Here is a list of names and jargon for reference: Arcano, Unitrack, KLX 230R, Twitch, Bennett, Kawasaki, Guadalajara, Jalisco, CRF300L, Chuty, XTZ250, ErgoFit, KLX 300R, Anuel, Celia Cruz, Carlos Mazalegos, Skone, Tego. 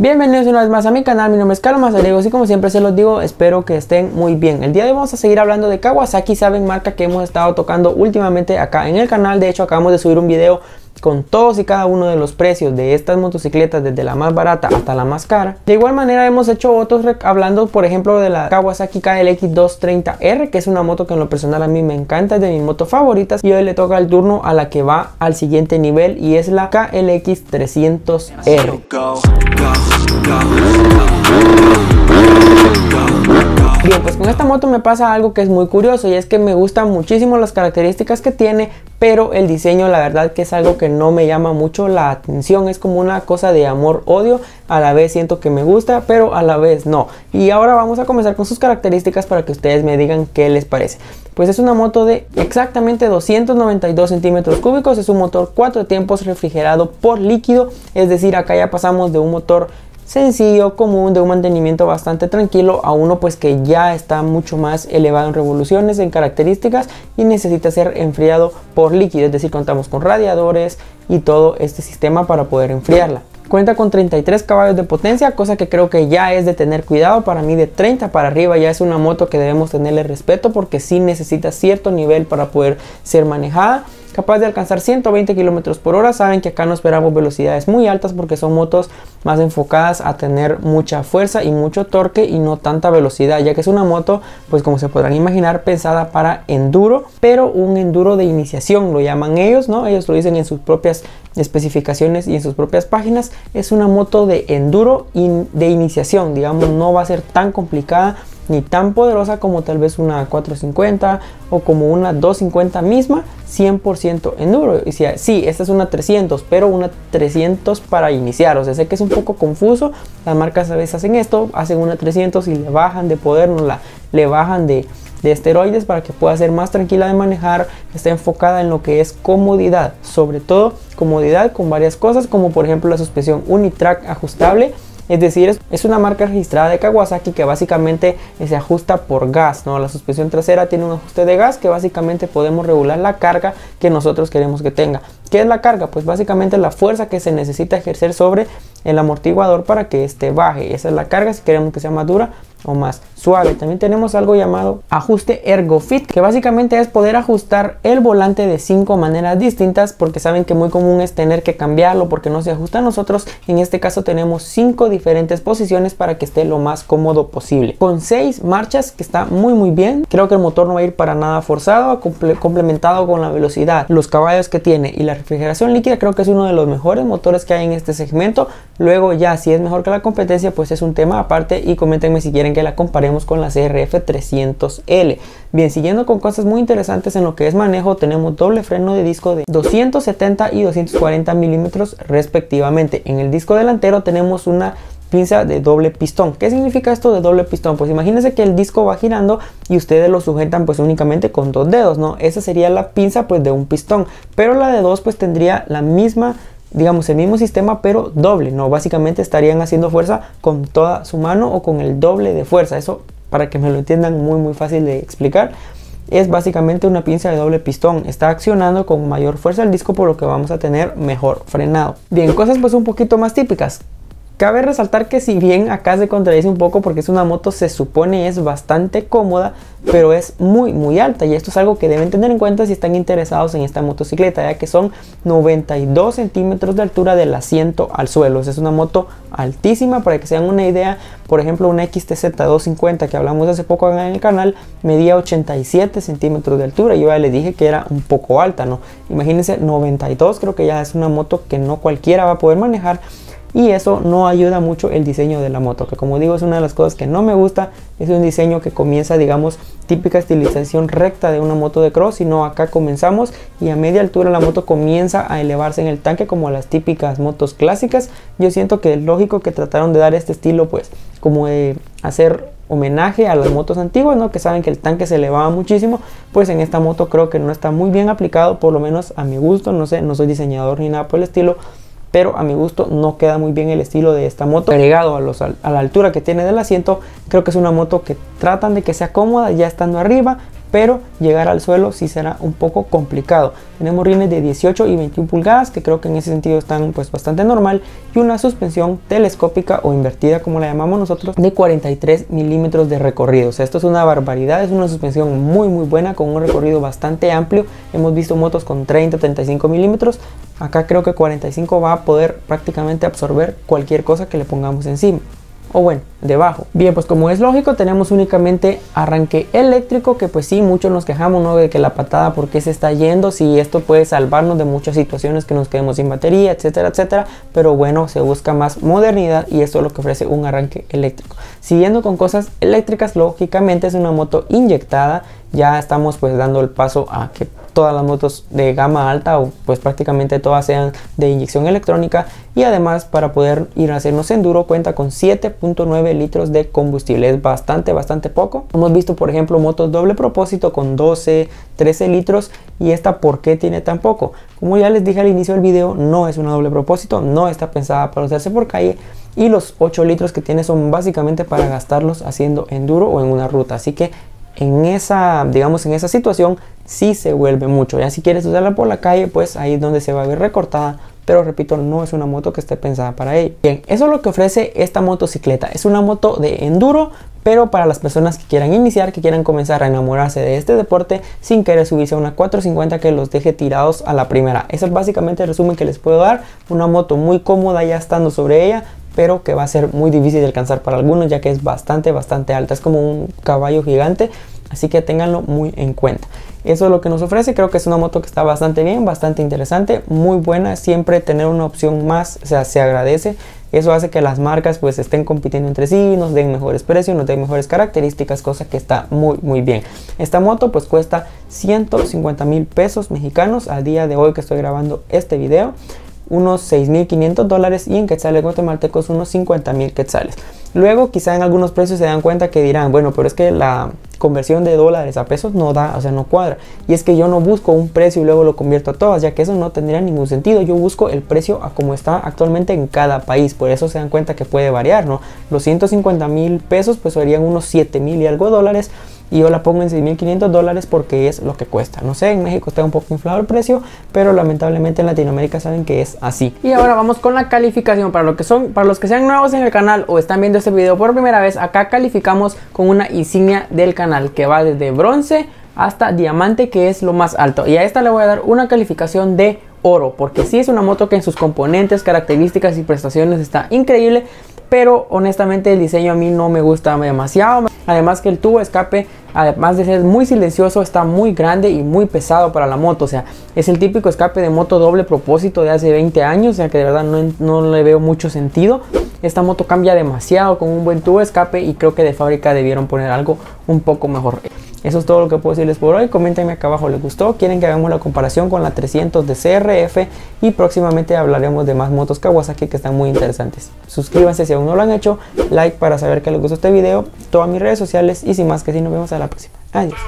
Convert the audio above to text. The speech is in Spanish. Bienvenidos una vez más a mi canal, mi nombre es Carlos Mazalegos y como siempre se los digo, espero que estén muy bien. El día de hoy vamos a seguir hablando de Kawasaki, saben, marca que hemos estado tocando últimamente acá en el canal. De hecho, acabamos de subir un video con todos y cada uno de los precios de estas motocicletas, desde la más barata hasta la más cara. De igual manera hemos hecho otros hablando, por ejemplo, de la Kawasaki KLX 230R, que es una moto que en lo personal a mí me encanta, es de mis motos favoritas, y hoy le toca el turno a la que va al siguiente nivel, y es la KLX 300R. Bien, pues con esta moto me pasa algo que es muy curioso, y es que me gustan muchísimo las características que tiene, pero el diseño la verdad que es algo que no me llama mucho la atención. Es como una cosa de amor-odio, a la vez siento que me gusta, pero a la vez no. Y ahora vamos a comenzar con sus características para que ustedes me digan qué les parece. Pues es una moto de exactamente 292 centímetros cúbicos, es un motor 4 tiempos refrigerado por líquido, es decir, acá ya pasamos de un motor sencillo, común, de un mantenimiento bastante tranquilo, a uno pues que ya está mucho más elevado en revoluciones, en características, y necesita ser enfriado por líquido, es decir, contamos con radiadores y todo este sistema para poder enfriarla. Cuenta con 33 caballos de potencia, cosa que creo que ya es de tener cuidado. Para mí de 30 para arriba ya es una moto que debemos tenerle respeto, porque sí necesita cierto nivel para poder ser manejada. Capaz de alcanzar 120 km por hora, saben que acá no esperamos velocidades muy altas porque son motos más enfocadas a tener mucha fuerza y mucho torque y no tanta velocidad, ya que es una moto, pues como se podrán imaginar, pensada para enduro, pero un enduro de iniciación lo llaman ellos, ¿no? Ellos lo dicen en sus propias especificaciones y en sus propias páginas, es una moto de enduro y de iniciación, digamos, no va a ser tan complicada ni tan poderosa como tal vez una 450 o como una 250 misma, 100% enduro. Y sí, esta es una 300, pero una 300 para iniciar, o sea, sé que es un poco confuso, las marcas a veces hacen esto, hacen una 300 y le bajan de poder, le bajan de esteroides para que pueda ser más tranquila de manejar, está enfocada en lo que es comodidad, sobre todo comodidad con varias cosas, como por ejemplo la suspensión Unitrack ajustable. Es decir, es una marca registrada de Kawasaki que básicamente se ajusta por gas, ¿no? La suspensión trasera tiene un ajuste de gas que básicamente podemos regular la carga que nosotros queremos que tenga. ¿Qué es la carga? Pues básicamente la fuerza que se necesita ejercer sobre el amortiguador para que este baje. Esa es la carga si queremos que sea más dura o más suave. También tenemos algo llamado ajuste ErgoFit, que básicamente es poder ajustar el volante de 5 maneras distintas, porque saben que muy común es tener que cambiarlo porque no se ajusta a nosotros. En este caso tenemos 5 diferentes posiciones para que esté lo más cómodo posible, con 6 marchas, que está muy bien. Creo que el motor no va a ir para nada forzado, complementado con la velocidad, los caballos que tiene y la refrigeración líquida. Creo que es uno de los mejores motores que hay en este segmento. Luego ya si es mejor que la competencia, pues es un tema aparte, y coméntenme si quieren que la comparemos con la CRF300L. Bien, siguiendo con cosas muy interesantes en lo que es manejo, tenemos doble freno de disco de 270 y 240 milímetros respectivamente. En el disco delantero tenemos una pinza de doble pistón. ¿Qué significa esto de doble pistón? Pues imagínense que el disco va girando y ustedes lo sujetan pues únicamente con 2 dedos, ¿no? Esa sería la pinza pues de un pistón, pero la de 2 pues tendría la misma, digamos, el mismo sistema, pero doble, ¿no? Básicamente estarían haciendo fuerza con toda su mano o con el doble de fuerza. Eso, para que me lo entiendan, muy fácil de explicar. Es básicamente una pinza de doble pistón, está accionando con mayor fuerza el disco, por lo que vamos a tener mejor frenado. Bien, cosas pues un poquito más típicas. Cabe resaltar que si bien acá se contradice un poco porque es una moto, se supone es bastante cómoda, pero es muy alta, y esto es algo que deben tener en cuenta si están interesados en esta motocicleta, ya que son 92 centímetros de altura del asiento al suelo. O sea, es una moto altísima. Para que se hagan una idea, por ejemplo, una XTZ250 que hablamos hace poco en el canal medía 87 centímetros de altura, y yo ya les dije que era un poco alta, ¿no? Imagínense 92, creo que ya es una moto que no cualquiera va a poder manejar. Y eso no ayuda mucho el diseño de la moto, que como digo es una de las cosas que no me gusta. Es un diseño que comienza, digamos, típica estilización recta de una moto de cross, sino acá comenzamos y a media altura la moto comienza a elevarse en el tanque, como las típicas motos clásicas. Yo siento que es lógico que trataron de dar este estilo pues como de hacer homenaje a las motos antiguas, ¿no? Que saben que el tanque se elevaba muchísimo. Pues en esta moto creo que no está muy bien aplicado, por lo menos a mi gusto. No sé, no soy diseñador ni nada por el estilo, pero a mi gusto no queda muy bien el estilo de esta moto. Agregado a la altura que tiene del asiento, creo que es una moto que tratan de que sea cómoda ya estando arriba, pero llegar al suelo sí será un poco complicado. Tenemos rines de 18 y 21 pulgadas que creo que en ese sentido están pues bastante normal, y una suspensión telescópica o invertida como la llamamos nosotros de 43 milímetros de recorrido. O sea, esto es una barbaridad, es una suspensión muy buena con un recorrido bastante amplio. Hemos visto motos con 30-35 milímetros, acá creo que 45 va a poder prácticamente absorber cualquier cosa que le pongamos encima. O bueno, debajo. Bien, pues como es lógico, tenemos únicamente arranque eléctrico, que pues sí, muchos nos quejamos, ¿no? De que la patada, ¿por qué se está yendo? Si esto puede salvarnos de muchas situaciones que nos quedemos sin batería, etcétera, etcétera. Pero bueno, se busca más modernidad y esto es lo que ofrece un arranque eléctrico. Siguiendo con cosas eléctricas, lógicamente es una moto inyectada. Ya estamos pues dando el paso a que todas las motos de gama alta o pues prácticamente todas sean de inyección electrónica, y además para poder ir a hacernos enduro cuenta con 7.9 litros de combustible. Es bastante poco. Hemos visto por ejemplo motos doble propósito con 12-13 litros, y esta ¿por qué tiene tan poco? Como ya les dije al inicio del video, no es una doble propósito, no está pensada para usarse por calle, y los 8 litros que tiene son básicamente para gastarlos haciendo enduro o en una ruta, así que en esa, digamos, en esa situación sí se vuelve mucho. Ya si quieres usarla por la calle, pues ahí es donde se va a ver recortada. Pero repito, no es una moto que esté pensada para ello. Bien, eso es lo que ofrece esta motocicleta. Es una moto de enduro, pero para las personas que quieran iniciar, que quieran comenzar a enamorarse de este deporte sin querer subirse a una 450 que los deje tirados a la primera. Ese es básicamente el resumen que les puedo dar. Una moto muy cómoda ya estando sobre ella, pero que va a ser muy difícil de alcanzar para algunos, ya que es bastante alta. Es como un caballo gigante, así que ténganlo muy en cuenta. Eso es lo que nos ofrece. Creo que es una moto que está bastante bien, bastante interesante, muy buena. Siempre tener una opción más, o sea, se agradece. Eso hace que las marcas pues estén compitiendo entre sí, nos den mejores precios, nos den mejores características, cosa que está muy bien. Esta moto pues cuesta 150 mil pesos mexicanos a día de hoy que estoy grabando este video, unos $6,500, y en quetzales guatemaltecos unos 50,000 quetzales. Luego quizá en algunos precios se dan cuenta que dirán, bueno, pero es que la conversión de dólares a pesos no da, o sea, no cuadra. Y es que yo no busco un precio y luego lo convierto a todas, ya que eso no tendría ningún sentido. Yo busco el precio a como está actualmente en cada país. Por eso se dan cuenta que puede variar, ¿no? Los 150 mil pesos pues serían unos 7,000 y algo dólares. Y yo la pongo en $6,500 porque es lo que cuesta. No sé, en México está un poco inflado el precio, pero lamentablemente en Latinoamérica saben que es así. Y ahora vamos con la calificación. Para los que sean nuevos en el canal o están viendo este video por primera vez, acá calificamos con una insignia del canal que va desde bronce hasta diamante, que es lo más alto. Y a esta le voy a dar una calificación de oro, porque sí es una moto que en sus componentes, características y prestaciones está increíble, pero honestamente el diseño a mí no me gusta demasiado. Además que el tubo de escape, además de ser muy silencioso, está muy grande y muy pesado para la moto. O sea, es el típico escape de moto doble propósito de hace 20 años, o sea que de verdad no le veo mucho sentido. Esta moto cambia demasiado con un buen tubo de escape, y creo que de fábrica debieron poner algo un poco mejor. Eso es todo lo que puedo decirles por hoy. Coméntenme acá abajo, ¿les gustó? ¿Quieren que hagamos la comparación con la 300 de CRF? Y próximamente hablaremos de más motos Kawasaki que están muy interesantes. Suscríbanse si aún no lo han hecho, like para saber que les gustó este video, todas mis redes sociales, y sin más que sí, nos vemos a la próxima. Adiós.